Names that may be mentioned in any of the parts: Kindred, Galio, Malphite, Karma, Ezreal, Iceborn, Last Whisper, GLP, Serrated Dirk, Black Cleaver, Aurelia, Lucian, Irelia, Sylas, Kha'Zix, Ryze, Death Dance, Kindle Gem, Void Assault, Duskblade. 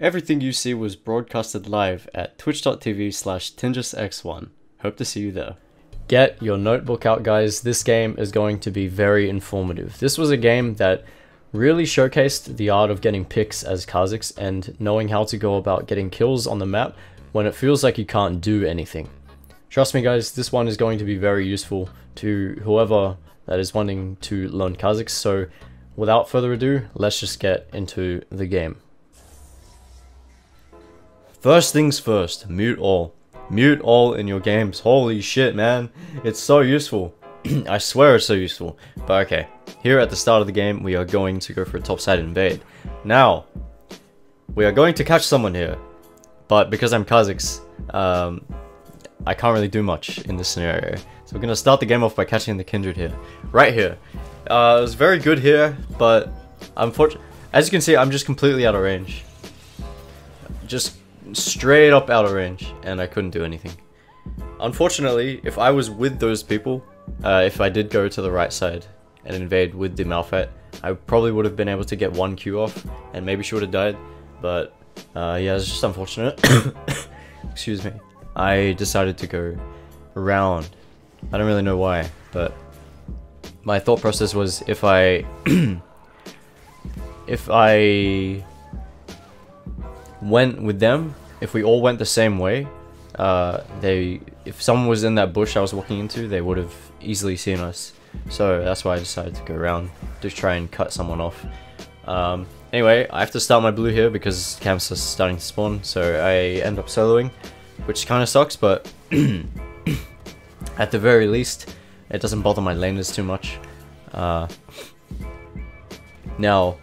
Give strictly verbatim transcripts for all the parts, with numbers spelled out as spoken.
Everything you see was broadcasted live at twitch dot t v slash Tinjus X one. Hope to see you there. Get your notebook out, guys. This game is going to be very informative. This was a game that really showcased the art of getting picks as Kha'Zix and knowing how to go about getting kills on the map when it feels like you can't do anything. Trust me guys, this one is going to be very useful to whoever that is wanting to learn Kha'Zix, so without further ado, let's just get into the game. First things first, mute all. Mute all in your games, holy shit man, it's so useful. I swear it's so useful, but okay. Here at the start of the game, we are going to go for a topside invade. Now, we are going to catch someone here, but because I'm Kha'Zix, um, I can't really do much in this scenario, so we're gonna start the game off by catching the Kindred here, right here. Uh, it was very good here, but unfortunately, as you can see, I'm just completely out of range, just straight up out of range, and I couldn't do anything. Unfortunately, if I was with those people, uh, if I did go to the right side and invade with the Malphite, I probably would have been able to get one Q off, and maybe she would have died. But uh, yeah, it's just unfortunate. Excuse me. I decided to go around. I don't really know why, but my thought process was if I if I went with them, if we all went the same way, uh, they if someone was in that bush I was walking into, they would have easily seen us. So that's why I decided to go around to try and cut someone off. Um, anyway, I have to start my blue here because camps are starting to spawn, so I end up soloing, which kind of sucks, but at the very least, it doesn't bother my laners too much. Uh, now,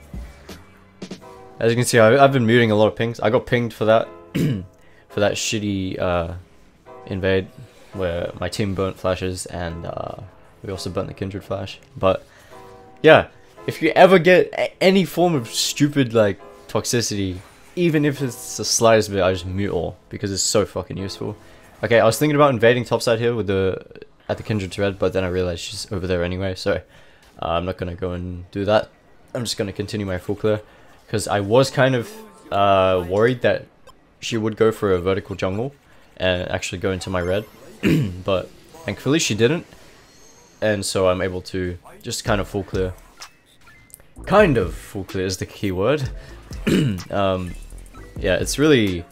as you can see, I, I've been muting a lot of pings. I got pinged for that, for that shitty uh, invade where my team burnt flashes, and uh, we also burnt the Kindred flash. But yeah, if you ever get any form of stupid like toxicity, even if it's the slightest bit, I just mute all, because it's so fucking useful. Okay, I was thinking about invading topside here with the at the Kindred thread, but then I realized she's over there anyway, so uh, I'm not going to go and do that. I'm just going to continue my full clear, because I was kind of uh, worried that she would go for a vertical jungle and actually go into my red, but thankfully she didn't, and so I'm able to just kind of full clear. Kind of full clear is the key word. um... Yeah, it's really,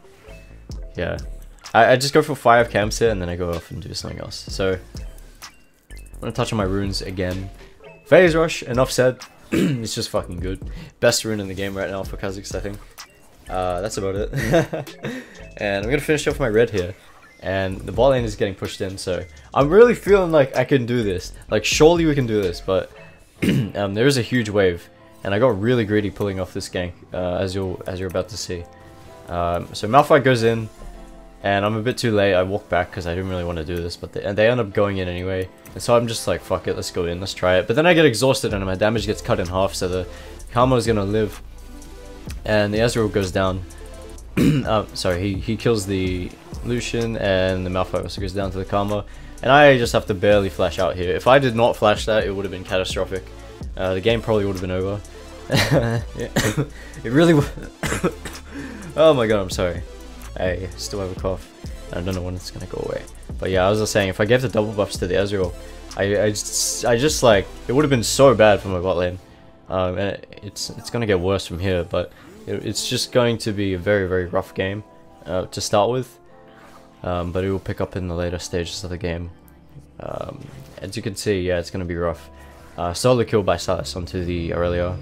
yeah, I, I just go for five camps here and then I go off and do something else. So, I'm gonna touch on my runes again. Phase Rush, enough said, it's just fucking good. Best rune in the game right now for Kha'Zix, I think. Uh, that's about it. And I'm gonna finish off my red here. And the bot lane is getting pushed in, so I'm really feeling like I can do this. Like, surely we can do this, but um, there is a huge wave. And I got really greedy pulling off this gank, uh, as, you'll, as you're about to see. Um, so Malphite goes in, and I'm a bit too late. I walk back because I didn't really want to do this, but they, and they end up going in anyway. And so I'm just like, fuck it, let's go in, let's try it. But then I get exhausted and my damage gets cut in half, so the Karma is going to live. And the Ezreal goes down. um, sorry, he, he kills the Lucian, and the Malphite also goes down to the Karma. And I just have to barely flash out here. If I did not flash that, it would have been catastrophic. Uh, the game probably would have been over. It really was. Oh my god, I'm sorry. I still have a cough. I don't know when it's gonna go away. But yeah, I was just saying, if I gave the double buffs to the Ezreal, I, I, just, I just like, it would have been so bad for my bot lane. Um, and it, it's it's gonna get worse from here, but it, it's just going to be a very, very rough game uh, to start with. Um, but it will pick up in the later stages of the game. Um, as you can see, yeah, it's gonna be rough. Uh, solo kill by Sylas onto the Irelia.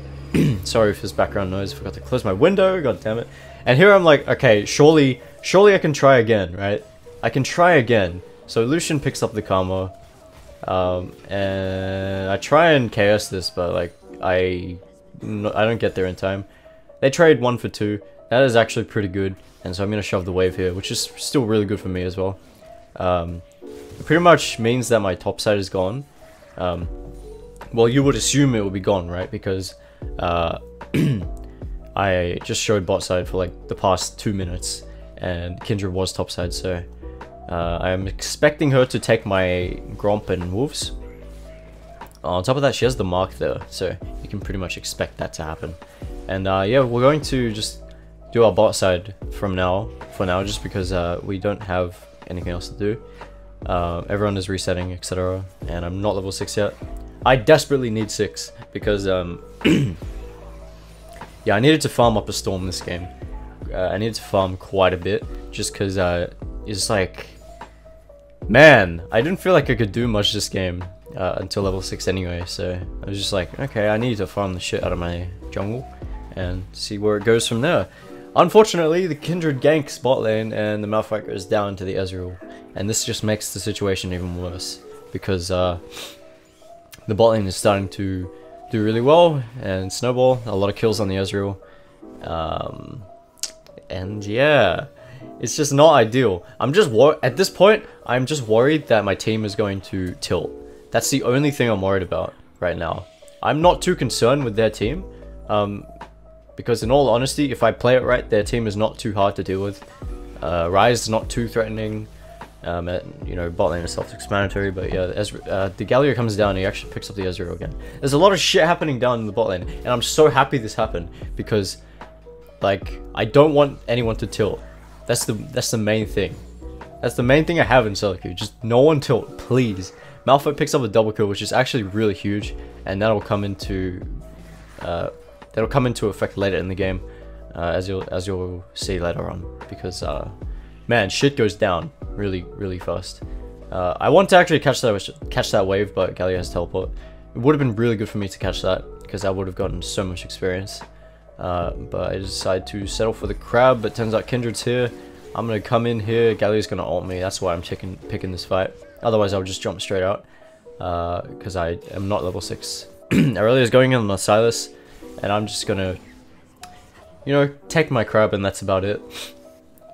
Sorry for this background noise, I forgot to close my window, god damn it. And here I'm like, okay, surely, surely I can try again, right? I can try again. So Lucian picks up the Karma, um, and I try and K S this, but like, I, no, I don't get there in time. They trade one for two, that is actually pretty good, and so I'm gonna shove the wave here, which is still really good for me as well. Um, it pretty much means that my top side is gone. Um, Well, you would assume it would be gone, right? Because uh, I just showed bot side for like the past two minutes and Kindred was top side, so uh, I'm expecting her to take my Gromp and Wolves. On top of that, she has the mark there, so you can pretty much expect that to happen. And uh, yeah, we're going to just do our bot side from now, for now, just because uh, we don't have anything else to do. Uh, everyone is resetting, et cetera. And I'm not level six yet. I desperately need six because, um, yeah, I needed to farm up a storm this game. Uh, I needed to farm quite a bit just because uh, it's like, man, I didn't feel like I could do much this game uh, until level six anyway. So I was just like, okay, I need to farm the shit out of my jungle and see where it goes from there. Unfortunately, the Kindred ganks bot lane and the Malphite goes down to the Ezreal, and this just makes the situation even worse because uh, the bot lane is starting to do really well and snowball a lot of kills on the Ezreal, um, and yeah, it's just not ideal. I'm just wor at this point. I'm just worried that my team is going to tilt. That's the only thing I'm worried about right now. I'm not too concerned with their team. Um, Because in all honesty, if I play it right, their team is not too hard to deal with. Uh, Ryze is not too threatening. Um, at, you know, bot lane is self-explanatory, but yeah, Ezra, uh, the Galio comes down and he actually picks up the Ezreal again. There's a lot of shit happening down in the bot lane, and I'm so happy this happened because, like, I don't want anyone to tilt. That's the that's the main thing. That's the main thing I have in solo queue. Just no one tilt, please. Malphite picks up a double kill, which is actually really huge, and that'll come into. Uh, That'll come into effect later in the game, uh, as you'll as you'll see later on. Because, uh, man, shit goes down really, really fast. Uh, I want to actually catch that catch that wave, but Galio has teleport. It would have been really good for me to catch that because I would have gotten so much experience. Uh, but I decided to settle for the crab. But turns out Kindred's here. I'm gonna come in here. Galio's gonna ult me. That's why I'm picking picking this fight. Otherwise, I would just jump straight out because uh, I am not level six. Aurelia's going in on Sylas. And I'm just gonna, you know, take my crab, and that's about it.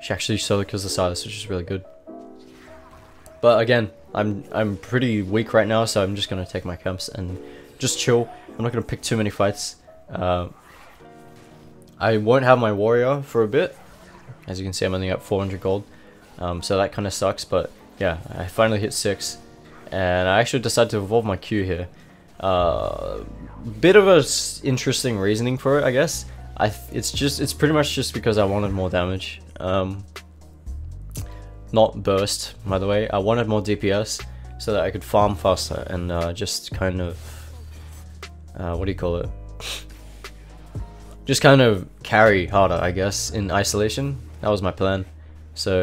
She actually solo kills the Sylas, which is really good. But again, I'm I'm pretty weak right now, so I'm just gonna take my camps and just chill. I'm not gonna pick too many fights. Uh, I won't have my warrior for a bit. As you can see, I'm only at four hundred gold, um, so that kind of sucks. But yeah, I finally hit six, and I actually decided to evolve my Q here. Uh, bit of a s interesting reasoning for it, I guess. I th it's just it's pretty much just because I wanted more damage, um, not burst. By the way, I wanted more D P S so that I could farm faster and uh, just kind of uh, what do you call it? Just kind of carry harder, I guess, in isolation. That was my plan. So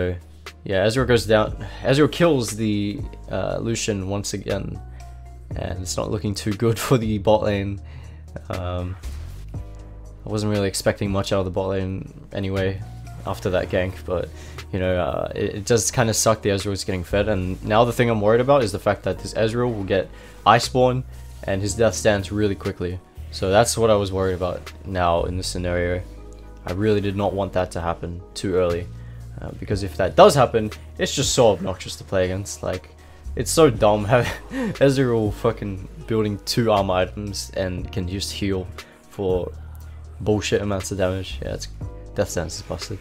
yeah, Ezreal goes down. Ezreal kills the uh, Lucian once again. And it's not looking too good for the bot lane. Um, I wasn't really expecting much out of the bot lane anyway after that gank, but you know, uh, it, it does kind of suck the Ezreal's getting fed. And now the thing I'm worried about is the fact that this Ezreal will get Iceborn and his Death Dance really quickly. So that's what I was worried about now in this scenario. I really did not want that to happen too early uh, because if that does happen, it's just so obnoxious to play against. Like, it's so dumb how Ezreal fucking building two armor items and can just heal for bullshit amounts of damage. Yeah, it's, Death Dance is busted.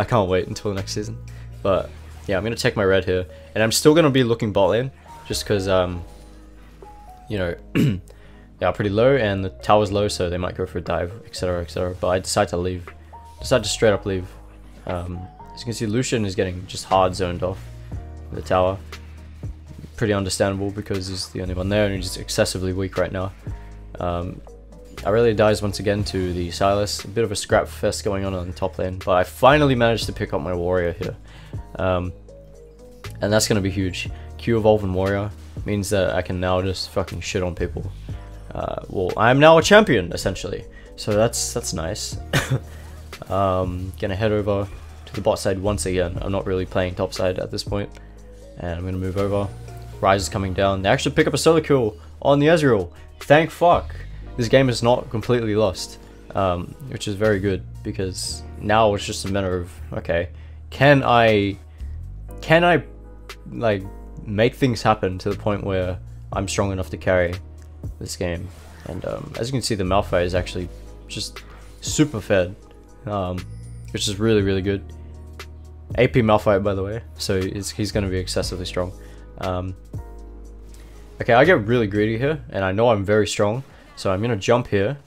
I can't wait until next season. But yeah, I'm going to take my red here. And I'm still going to be looking bot lane just because, um, you know, they are pretty low and the tower's low, so they might go for a dive, et cetera, et cetera. But I decide to leave. Decide to straight up leave. Um, as you can see, Lucian is getting just hard zoned off the tower. Pretty understandable because he's the only one there and he's just excessively weak right now. Um, Irelia dies once again to the Sylas. A bit of a scrap fest going on on the top lane, but I finally managed to pick up my warrior here. Um, and that's going to be huge. Q evolving warrior means that I can now just fucking shit on people. Uh, well, I'm now a champion, essentially. So that's that's nice. um, gonna head over to the bot side once again. I'm not really playing top side at this point. And I'm gonna move over. Ryze is coming down. They actually pick up a solo kill on the Ezreal. Thank fuck. This game is not completely lost, um, which is very good because now it's just a matter of, okay, can I, can I, like, make things happen to the point where I'm strong enough to carry this game? And um, as you can see, the Malphite is actually just super fed, um, which is really, really good. A P Malphite, by the way, so it's, he's going to be excessively strong. Um, okay, I get really greedy here, and I know I'm very strong, so I'm gonna jump here.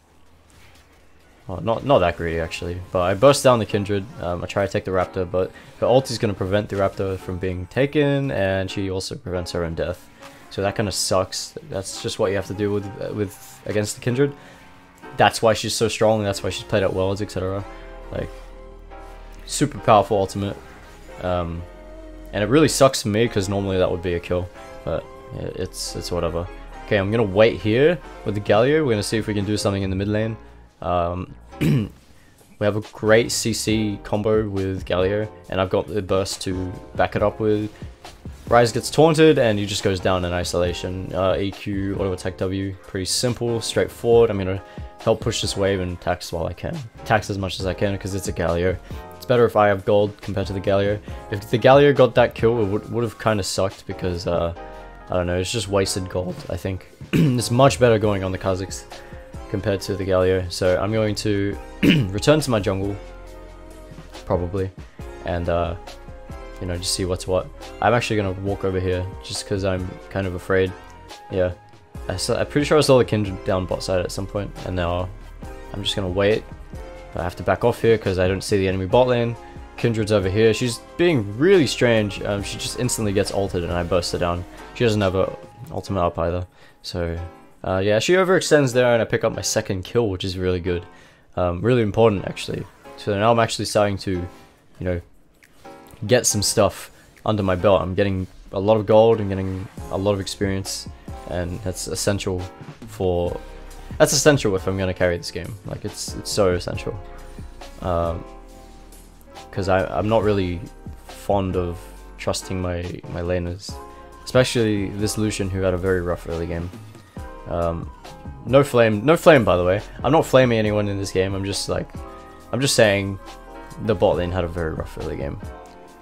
Well, not not that greedy actually, but I burst down the Kindred. Um, I try to take the Raptor, but her ult is going to prevent the Raptor from being taken, and she also prevents her own death. So that kind of sucks. That's just what you have to do with with against the Kindred. That's why she's so strong, and that's why she's played at Worlds, et cetera. Like, super powerful ultimate. Um, and it really sucks for me because normally that would be a kill, but it's it's whatever. Okay, I'm gonna wait here with the Galio. We're gonna see if we can do something in the mid lane. Um, we have a great C C combo with Galio, and I've got the burst to back it up with. Ryze gets taunted, and he just goes down in isolation. Uh, E Q, auto attack W, pretty simple, straightforward. I'm gonna help push this wave and tax while I can. Tax as much as I can because it's a Galio. It's better if I have gold compared to the Galio. If the Galio got that kill, it would, would have kind of sucked because, uh, I don't know, it's just wasted gold, I think. It's much better going on the Kha'Zix compared to the Galio. So I'm going to return to my jungle, probably, and uh, you know, just see what's what. I'm actually going to walk over here just because I'm kind of afraid. Yeah, I saw, I'm pretty sure I saw the Kindred down bot side at some point, and now I'm just going to wait. But I have to back off here because I don't see the enemy bot lane. Kindred's over here. She's being really strange. Um, she just instantly gets ulted and I burst her down. She doesn't have a ultimate up either. So uh, yeah, she overextends there and I pick up my second kill, which is really good. Um, really important actually. So now I'm actually starting to, you know, get some stuff under my belt. I'm getting a lot of gold and getting a lot of experience, and that's essential for... That's essential if I'm going to carry this game. Like, it's it's so essential. Um... Because I'm not really fond of trusting my, my laners. Especially this Lucian, who had a very rough early game. Um, no flame, no flame by the way. I'm not flaming anyone in this game, I'm just like... I'm just saying the bot lane had a very rough early game.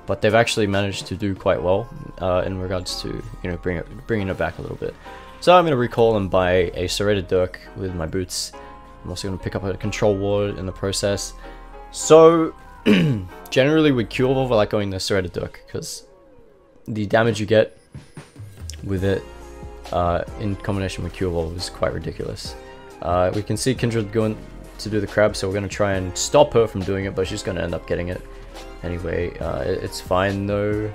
But they've actually managed to do quite well uh, in regards to, you know, bring it, bringing it back a little bit. So I'm going to recall and buy a Serrated Dirk with my boots. I'm also going to pick up a Control Ward in the process. So... generally with Q Evolve, I like going the Serrated Dirk because the damage you get with it uh, in combination with Q Evolve is quite ridiculous. Uh, we can see Kindred going to do the crab, so we're going to try and stop her from doing it, but she's going to end up getting it anyway. Uh, it's fine though,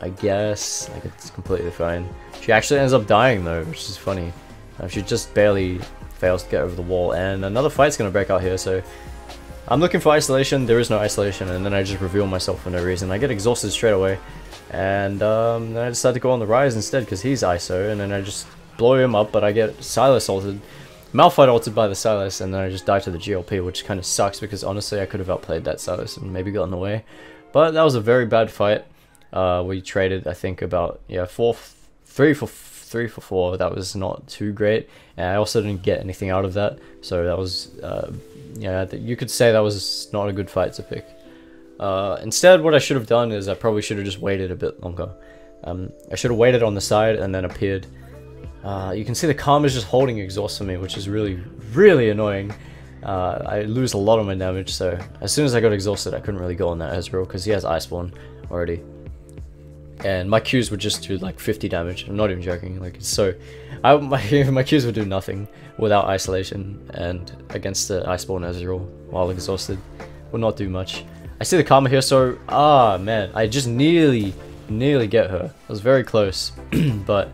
I guess. Like, it's completely fine. She actually ends up dying though, which is funny. Uh, she just barely fails to get over the wall, and another fight's going to break out here, so... I'm looking for isolation, there is no isolation, and then I just reveal myself for no reason. I get exhausted straight away, and um, then I decide to go on the Ryze instead because he's I S O, and then I just blow him up, but I get Sylas ulted, Malphite ulted by the Sylas, and then I just die to the G L P, which kind of sucks because honestly I could have outplayed that Sylas and maybe gotten away. But that was a very bad fight. Uh, we traded, I think, about yeah four, three for three for four. That was not too great, and I also didn't get anything out of that, so that was... Uh, Yeah, you could say that was not a good fight to pick. Uh, instead, what I should have done is I probably should have just waited a bit longer. Um, I should have waited on the side and then appeared. Uh, you can see the Karma is just holding exhaust for me, which is really, really annoying. Uh, I lose a lot of my damage, so as soon as I got exhausted, I couldn't really go on that Ezreal because he has Iceborn already. And my Qs would just do like fifty damage. I'm not even joking. Like, it's so, I, my my Qs would do nothing without isolation, and against the Iceborn Ezreal while exhausted, will not do much. I see the Karma here, so ah man, I just nearly, nearly get her. I was very close, but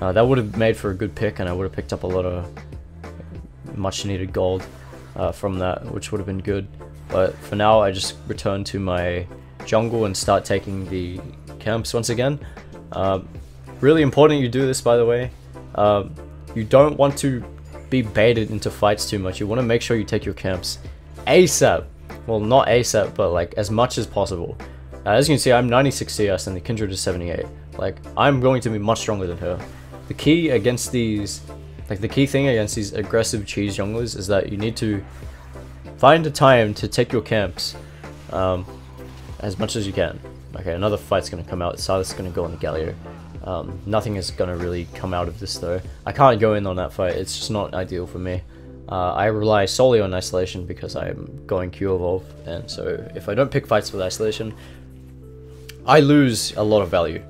uh, that would have made for a good pick, and I would have picked up a lot of much-needed gold uh, from that, which would have been good. But for now, I just return to my jungle and start taking the camps once again. Uh, really important you do this, by the way. Uh, you don't want to be baited into fights too much. You want to make sure you take your camps ASAP. Well, not ASAP, but like as much as possible. Uh, as you can see, I'm ninety-six C S and the Kindred is seventy-eight. Like, I'm going to be much stronger than her. The key against these, like the key thing against these aggressive cheese junglers is that you need to find a time to take your camps um, as much as you can. Okay, another fight's going to come out. Sylas is going to go on the Galio. Um, nothing is going to really come out of this, though. I can't go in on that fight. It's just not ideal for me. Uh, I rely solely on isolation because I'm going Q Evolve. And so if I don't pick fights with isolation, I lose a lot of value.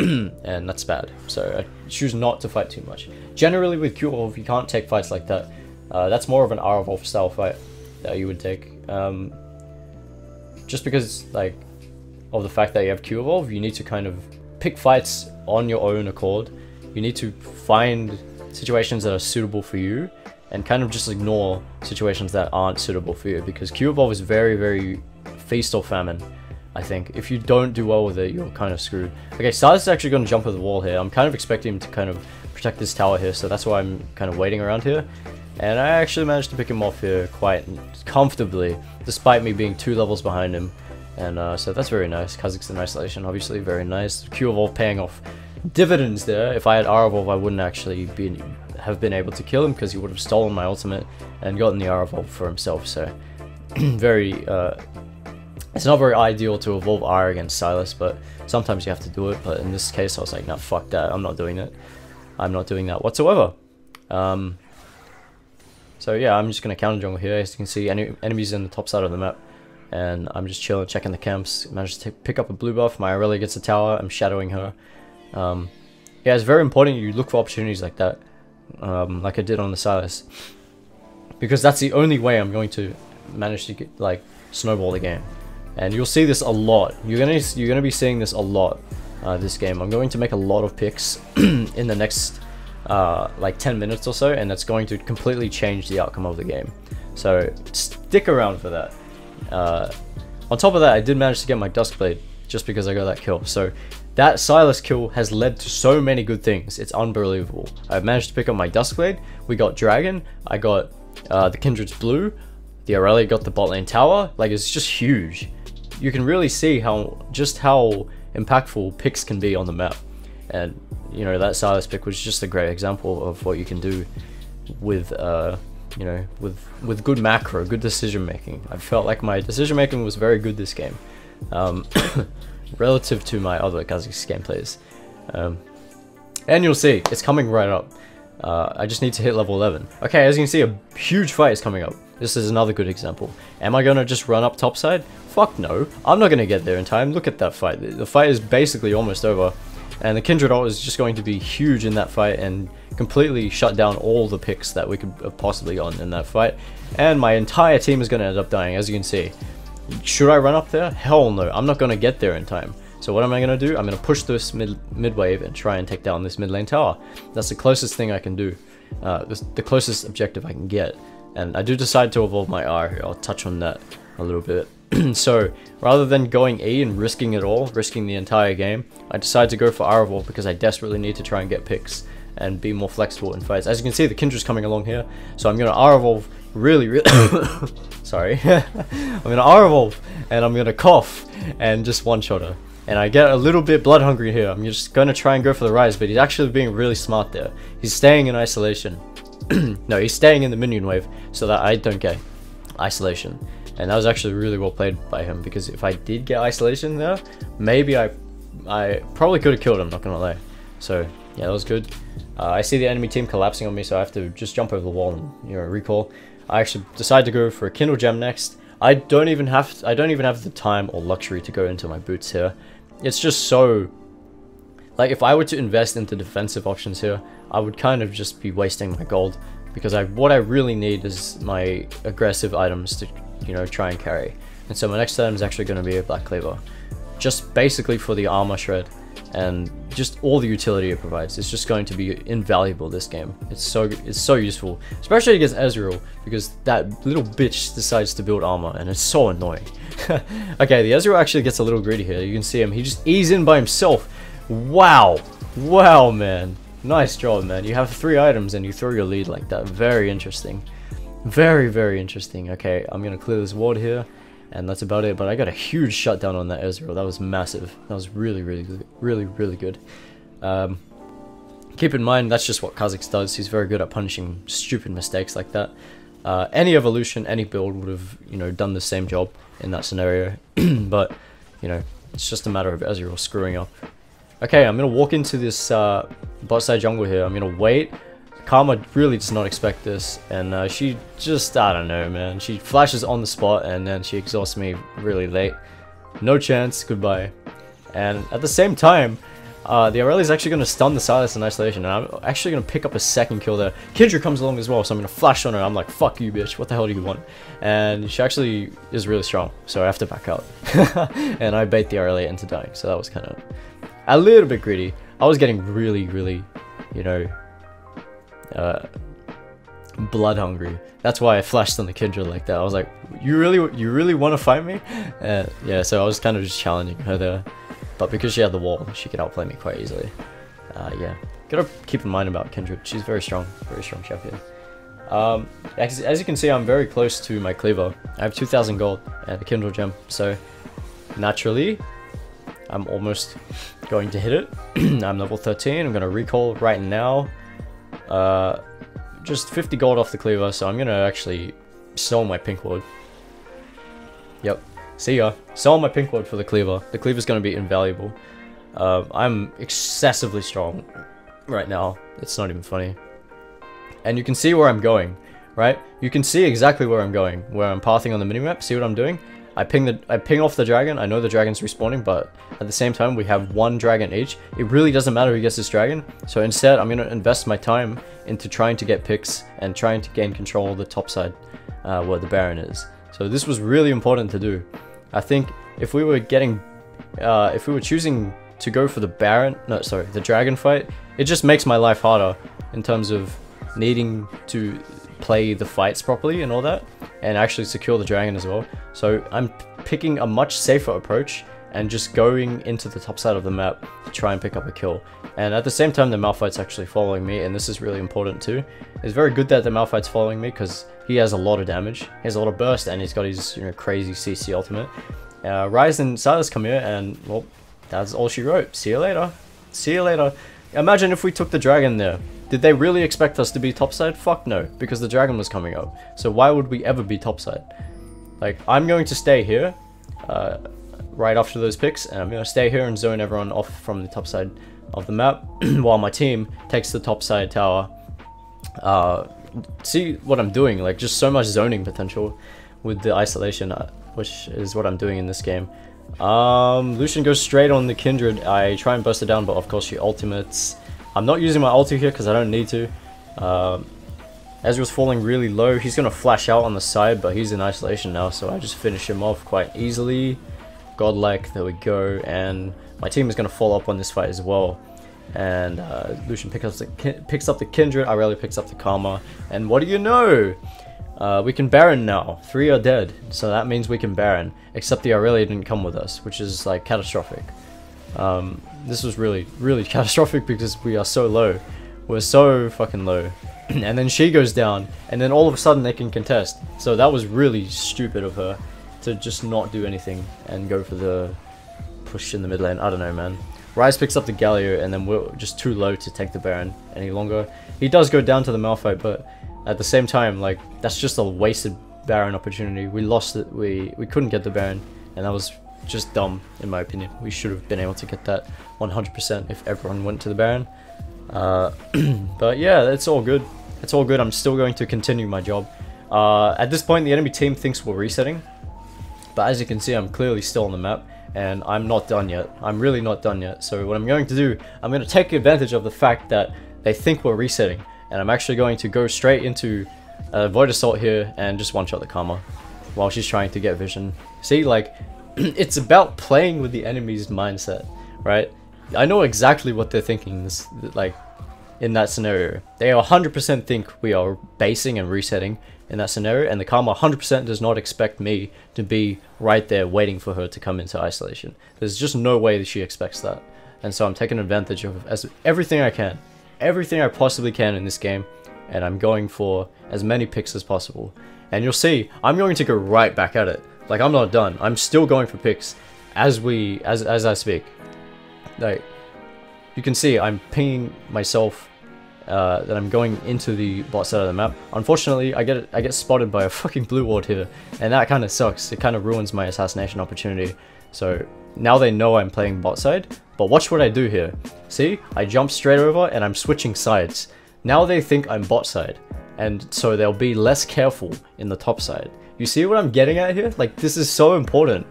And that's bad. So I choose not to fight too much. Generally with Q Evolve, you can't take fights like that. Uh, that's more of an R Evolve style fight. that you would take. Um, just because, like, of the fact that you have Q Evolve, you need to kind of pick fights on your own accord. You need to find situations that are suitable for you and kind of just ignore situations that aren't suitable for you, because Q Evolve is very, very feast or famine, I think. If you don't do well with it, you're kind of screwed. Okay, Sylas is actually going to jump with the wall here. I'm kind of expecting him to kind of protect this tower here, so that's why I'm kind of waiting around here. And I actually managed to pick him off here quite comfortably, despite me being two levels behind him. And uh, so that's very nice. Kha'Zix in isolation, obviously, very nice. Q Evolve paying off dividends there. If I had R Evolve, I wouldn't actually be, have been able to kill him, because he would have stolen my ultimate and gotten the R Evolve for himself. So very... Uh, It's not very ideal to evolve R against Sylas, but sometimes you have to do it. But in this case, I was like, nah, fuck that. I'm not doing it. I'm not doing that whatsoever. Um, so yeah, I'm just going to counter jungle here. As you can see, any enemies in the top side of the map. And I'm just chilling, checking the camps. Managed to pick up a blue buff. My Irelia gets a tower. I'm shadowing her. Um, yeah, it's very important you look for opportunities like that. Um, like I did on the Sylas. Because that's the only way I'm going to manage to get, like, snowball the game. And you'll see this a lot. You're gonna you're gonna be seeing this a lot uh, this game. I'm going to make a lot of picks in the next uh, like ten minutes or so, and that's going to completely change the outcome of the game. So stick around for that. Uh, on top of that, I did manage to get my Duskblade just because I got that kill. So that Sylas kill has led to so many good things. It's unbelievable. I've managed to pick up my Duskblade. We got Dragon. I got uh, the Kindred's blue. The Irelia got the bot lane tower. Like, it's just huge. You can really see how just how impactful picks can be on the map, and you know that Sylas pick was just a great example of what you can do with uh, you know with with good macro, good decision making. I felt like my decision making was very good this game, um, relative to my other Kha'Zix gameplays, um, and you'll see it's coming right up. Uh, I just need to hit level eleven. Okay, as you can see, a huge fight is coming up. This is another good example. Am I gonna just run up topside? Fuck no. I'm not gonna get there in time. Look at that fight. The fight is basically almost over. And the Kindred ult is just going to be huge in that fight and completely shut down all the picks that we could have possibly gotten in that fight. And my entire team is gonna end up dying, as you can see. Should I run up there? Hell no. I'm not gonna get there in time. So what am I gonna do? I'm gonna push this mid, mid wave and try and take down this mid lane tower. That's the closest thing I can do. Uh, the, the closest objective I can get. And I do decide to evolve my R here. I'll touch on that a little bit. So rather than going E and risking it all, risking the entire game, I decide to go for R evolve because I desperately need to try and get picks and be more flexible in fights. As you can see, the Kindred's coming along here. So I'm going to R evolve really, really... Sorry. I'm going to R evolve and I'm going to cough and just one-shot her. And I get a little bit blood hungry here. I'm just going to try and go for the Ryze, but he's actually being really smart there. He's staying in isolation. No, he's staying in the minion wave so that I don't get isolation. And that was actually really well played by him, because if I did get isolation there, maybe I I probably could have killed him, not gonna lie. So yeah, that was good. Uh, I see the enemy team collapsing on me, so I have to just jump over the wall and, you know, recall. I actually decide to go for a Kindle Gem next. I don't even have to, I don't even have the time or luxury to go into my boots here. It's just so... Like, if I were to invest into defensive options here, I would kind of just be wasting my gold, because I what I really need is my aggressive items to, you know, try and carry. And so my next item is actually going to be a Black Cleaver, just basically for the armor shred and just all the utility it provides. It's just going to be invaluable this game. It's so it's so useful, especially against Ezreal, because that little bitch decides to build armor and it's so annoying. Okay, the Ezreal actually gets a little greedy here. You can see him. He just eases in by himself. Wow, wow, man, nice job, man. You have three items and you throw your lead like that. Very interesting, very very interesting. Okay, I'm gonna clear this ward here, and that's about it. But I got a huge shutdown on that Ezreal. That was massive. That was really really good. really really good. Um, keep in mind, that's just what Kha'Zix does. He's very good at punishing stupid mistakes like that. Uh, any evolution, any build would have, you know, done the same job in that scenario. But you know, it's just a matter of Ezreal screwing up. Okay, I'm going to walk into this uh, bot side jungle here. I'm going to wait. Karma really does not expect this. And uh, she just, I don't know, man. She flashes on the spot and then she exhausts me really late. No chance. Goodbye. And at the same time, Uh, the Aurelia is actually going to stun the Sylas in isolation, and I'm actually going to pick up a second kill there. Kindred comes along as well, so I'm going to flash on her. I'm like, fuck you, bitch. What the hell do you want? And she actually is really strong, so I have to back out. And I bait the Aurelia into dying, so that was kind of a little bit greedy. I was getting really, really, you know, uh, blood hungry. That's why I flashed on the Kindred like that. I was like, you really, you really want to fight me? Uh, yeah, so I was kind of just challenging her there. But because she had the wall, she could outplay me quite easily. Uh, yeah, gotta keep in mind about Kindred. She's very strong, very strong champion. Um, as, as you can see, I'm very close to my Cleaver. I have two thousand gold and a Kindle Gem, so naturally, I'm almost going to hit it. I'm level thirteen. I'm gonna recall right now. Uh, just fifty gold off the Cleaver, so I'm gonna actually sell my Pink Ward. Yep. See ya. Sell my Pink Ward for the Cleaver. The Cleaver's going to be invaluable. Uh, I'm excessively strong right now. It's not even funny. And you can see where I'm going, right? You can see exactly where I'm going, where I'm pathing on the minimap. See what I'm doing? I ping the, I ping off the dragon. I know the dragon's respawning, but at the same time, we have one dragon each. It really doesn't matter who gets this dragon. So instead, I'm going to invest my time into trying to get picks and trying to gain control of the top side uh, where the Baron is. So this was really important to do. I think if we were getting, uh, if we were choosing to go for the Baron, no, sorry, the Dragon fight, it just makes my life harder in terms of needing to play the fights properly and all that, and actually secure the Dragon as well. So I'm picking a much safer approach and just going into the top side of the map to try and pick up a kill. And at the same time, the Malphite's actually following me, and this is really important too. It's very good that the Malphite's following me because he has a lot of damage, he has a lot of burst, and he's got his, you know, crazy C C ultimate. Uh, Ryze and Sylas come here, and well, that's all she wrote. See you later. See you later. Imagine if we took the dragon there. Did they really expect us to be topside? Fuck no, because the dragon was coming up. So why would we ever be topside? Like, I'm going to stay here. Uh, right after those picks, and I'm gonna stay here and zone everyone off from the top side of the map while my team takes the top side tower. Uh, see what I'm doing, like just so much zoning potential with the isolation, uh, which is what I'm doing in this game. Um, Lucian goes straight on the Kindred. I try and burst it down, but of course she ultimates. I'm not using my ulti here because I don't need to. Um, Ezreal's falling really low. He's gonna flash out on the side, but he's in isolation now, so I just finish him off quite easily. Godlike, there we go, and my team is going to follow up on this fight as well. And uh, Lucian picks up the picks up the Kindred, Irelia picks up the Karma, and what do you know? Uh, we can Baron now. Three are dead, so that means we can Baron. Except the Irelia didn't come with us, which is like catastrophic. Um, this was really, really catastrophic because we are so low. We're so fucking low. And then she goes down, and then all of a sudden they can contest. So that was really stupid of her to just not do anything and go for the push in the mid lane. I don't know, man. Ryze picks up the Galio, and then we're just too low to take the Baron any longer. He does go down to the Malphite, but at the same time, like, that's just a wasted Baron opportunity. We lost it. We, we couldn't get the Baron, and that was just dumb, in my opinion. We should have been able to get that one hundred percent if everyone went to the Baron. Uh, but yeah, it's all good. It's all good. I'm still going to continue my job. Uh, at this point, the enemy team thinks we're resetting. But as you can see, I'm clearly still on the map, and I'm not done yet. I'm really not done yet. So what I'm going to do, I'm going to take advantage of the fact that they think we're resetting, and I'm actually going to go straight into uh, Void Assault here and just one-shot the Karma while she's trying to get vision. See, like, it's about playing with the enemy's mindset, right? I know exactly what they're thinking, this, like, in that scenario. They one hundred percent think we are basing and resetting in that scenario, and the Karma one hundred percent does not expect me to be right there waiting for her to come into isolation. There's just no way that she expects that. And so I'm taking advantage of as everything I can, everything I possibly can in this game, and I'm going for as many picks as possible. And you'll see, I'm going to go right back at it. Like, I'm not done. I'm still going for picks as we, as, as I speak. Like, you can see I'm pinging myself Uh, that I'm going into the bot side of the map. Unfortunately, I get I get spotted by a fucking blue ward here, and that kind of sucks. It kind of ruins my assassination opportunity. So now they know I'm playing bot side, but watch what I do here. See, I jump straight over and I'm switching sides. Now they think I'm bot side, and so they'll be less careful in the top side. You see what I'm getting at here? Like, this is so important.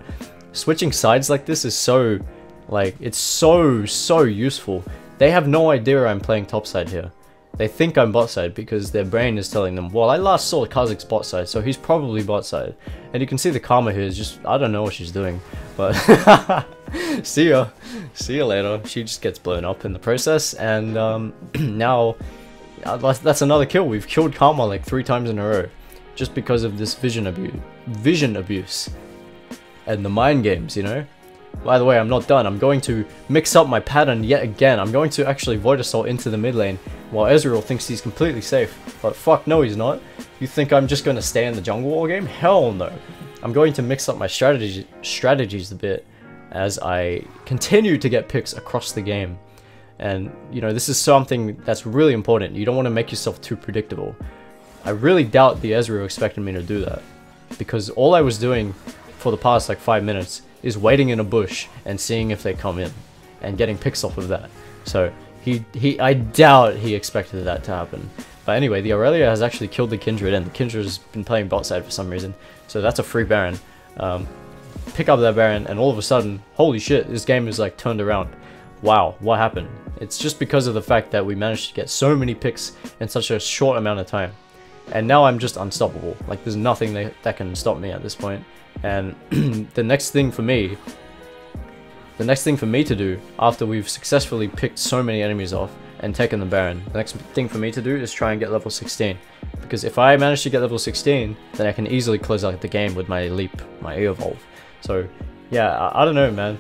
Switching sides like this is so Like, it's so, so useful. They have no idea I'm playing topside here. They think I'm bot side because their brain is telling them, well, I last saw Kha'Zix bot side, so he's probably bot side. And you can see the Karma here is just, I don't know what she's doing, but see ya, see ya later. She just gets blown up in the process, and um, now that's another kill. We've killed Karma like three times in a row just because of this vision abuse, vision abuse and the mind games, you know? By the way, I'm not done. I'm going to mix up my pattern yet again. I'm going to actually Void Assault into the mid lane while Ezreal thinks he's completely safe. But fuck no, he's not. You think I'm just going to stay in the jungle all game? Hell no. I'm going to mix up my strategy strategies a bit as I continue to get picks across the game. And, you know, this is something that's really important. You don't want to make yourself too predictable. I really doubt the Ezreal expected me to do that, because all I was doing for the past like five minutes is waiting in a bush and seeing if they come in and getting picks off of that. So he he I doubt he expected that to happen. But anyway, the Irelia has actually killed the Kindred, and the Kindred has been playing bot side for some reason, so that's a free Baron. Um, pick up that Baron, and all of a sudden, holy shit, this game is like turned around. Wow, what happened? It's just because of the fact that we managed to get so many picks in such a short amount of time. And now I'm just unstoppable. Like, there's nothing that, that can stop me at this point. And the next thing for me, the next thing for me to do after we've successfully picked so many enemies off and taken the Baron, the next thing for me to do is try and get level sixteen. Because if I manage to get level sixteen, then I can easily close out the game with my leap, my evolve. So yeah, I, I don't know, man.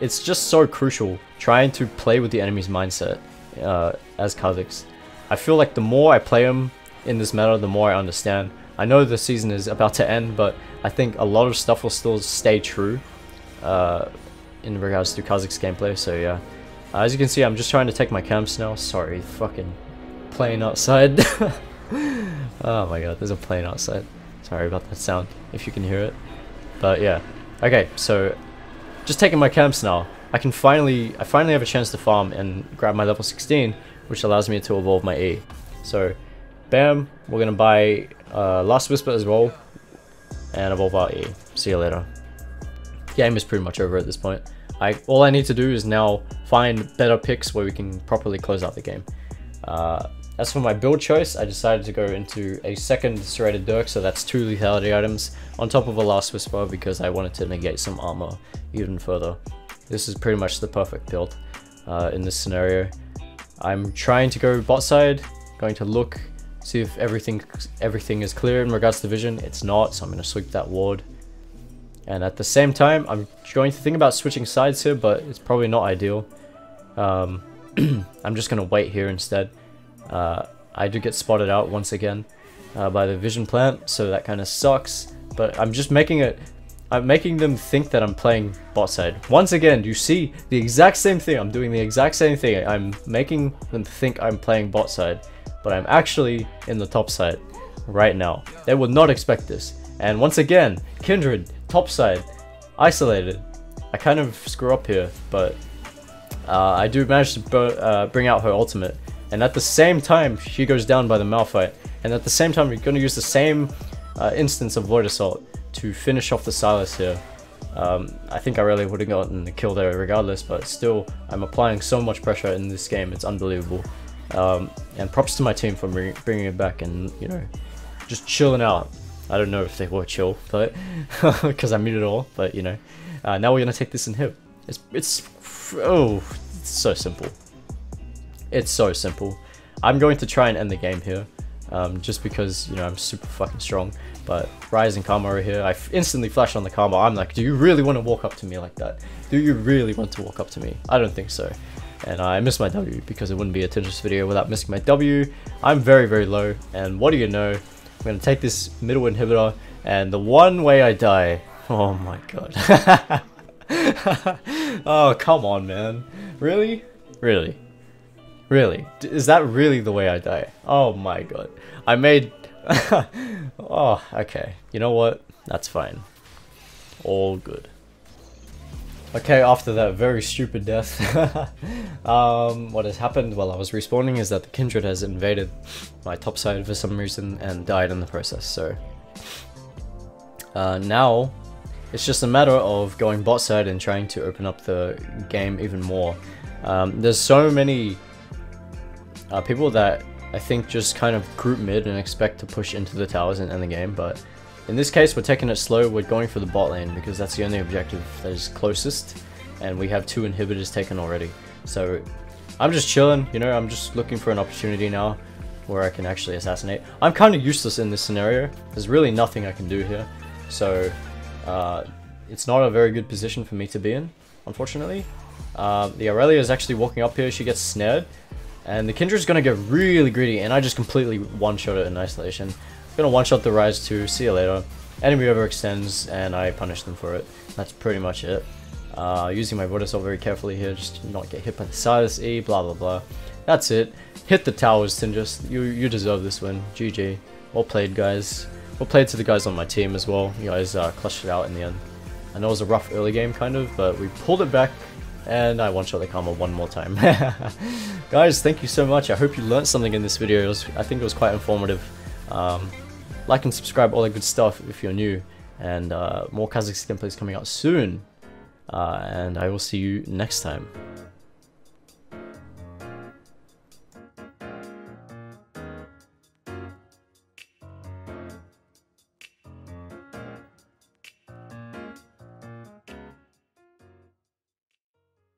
It's just so crucial trying to play with the enemy's mindset uh, as Kha'Zix. I feel like the more I play him in this meta, the more I understand. I know the season is about to end, but I think a lot of stuff will still stay true uh, in regards to Kha'Zix gameplay, so yeah. Uh, as you can see, I'm just trying to take my camps now. Sorry, fucking plane outside. Oh my god, there's a plane outside. Sorry about that sound, if you can hear it. But yeah. Okay, so just taking my camps now. I can finally, I finally have a chance to farm and grab my level sixteen, which allows me to evolve my E. So, bam, we're gonna buy Uh, Last Whisper as well, and evolve our E. See you later. Game is pretty much over at this point. I all I need to do is now find better picks where we can properly close out the game. Uh, as for my build choice, I decided to go into a second Serrated Dirk, so that's two lethality items on top of a Last Whisper because I wanted to negate some armor even further. This is pretty much the perfect build uh, in this scenario. I'm trying to go bot side, going to look, see if everything everything is clear in regards to vision. It's not, so I'm going to sweep that ward. And at the same time, I'm going to think about switching sides here, but it's probably not ideal. Um, I'm just going to wait here instead. Uh, I do get spotted out once again uh, by the vision plant, so that kind of sucks. But I'm just making it... I'm making them think that I'm playing bot side. Once again, you see the exact same thing. I'm doing the exact same thing. I'm making them think I'm playing bot side, but I'm actually in the top side right now. They would not expect this. And once again, Kindred, top side, isolated. I kind of screw up here, but uh, I do manage to uh, bring out her ultimate. And at the same time, she goes down by the Malphite. And at the same time, you're gonna use the same uh, instance of Void Assault to finish off the Sylas here. Um, I think I really would have gotten the kill there regardless, but still, I'm applying so much pressure in this game, it's unbelievable. Um, and props to my team for bring, bringing it back and, you know, just chilling out. I don't know if they were chill, but because I muted all, but you know. Uh, now we're going to take this in hip. It's, it's, oh, it's so simple. It's so simple. I'm going to try and end the game here. Um, just because, you know, I'm super fucking strong. But Ryze and Karma are here. I instantly flash on the Karma. I'm like, do you really want to walk up to me like that? Do you really want to walk up to me? I don't think so. And I missed my W because it wouldn't be a Tinjus video without missing my W. I'm very, very low. And what do you know? I'm going to take this middle inhibitor. And the one way I die... Oh my god. Oh, come on, man. Really? Really? Really? Is that really the way I die? Oh my god. I made... Oh, okay. You know what? That's fine. All good. Okay, after that very stupid death, um, what has happened while I was respawning is that the Kindred has invaded my top side for some reason and died in the process. So uh, now It's just a matter of going bot side and trying to open up the game even more. Um, there's so many uh, people that I think just kind of group mid and expect to push into the towers and end the game, but in this case we're taking it slow, we're going for the bot lane because that's the only objective that is closest, and we have two inhibitors taken already. So I'm just chilling, you know, I'm just looking for an opportunity now where I can actually assassinate. I'm kind of useless in this scenario, there's really nothing I can do here, so uh, it's not a very good position for me to be in, unfortunately. Uh, the Irelia is actually walking up here, she gets snared, and the Kindred's gonna get really greedy, and I just completely one-shot it in isolation. I'm gonna one-shot the Ryze too, see you later. Enemy overextends, and I punish them for it. That's pretty much it. Uh, using my Void Assault very carefully here, just to not get hit by the Sylas E, blah blah blah. That's it. Hit the towers, Tinjus. You you deserve this win. G G. Well played, guys. Well played to the guys on my team as well. You guys uh, clutched it out in the end. I know it was a rough early game, kind of, but we pulled it back. And I one-shot the Karma one more time. Guys, thank you so much. I hope you learned something in this video. It was, I think it was quite informative. Um, like and subscribe, all that good stuff if you're new. And uh, more Kha'Zix gameplays coming out soon. Uh, and I will see you next time.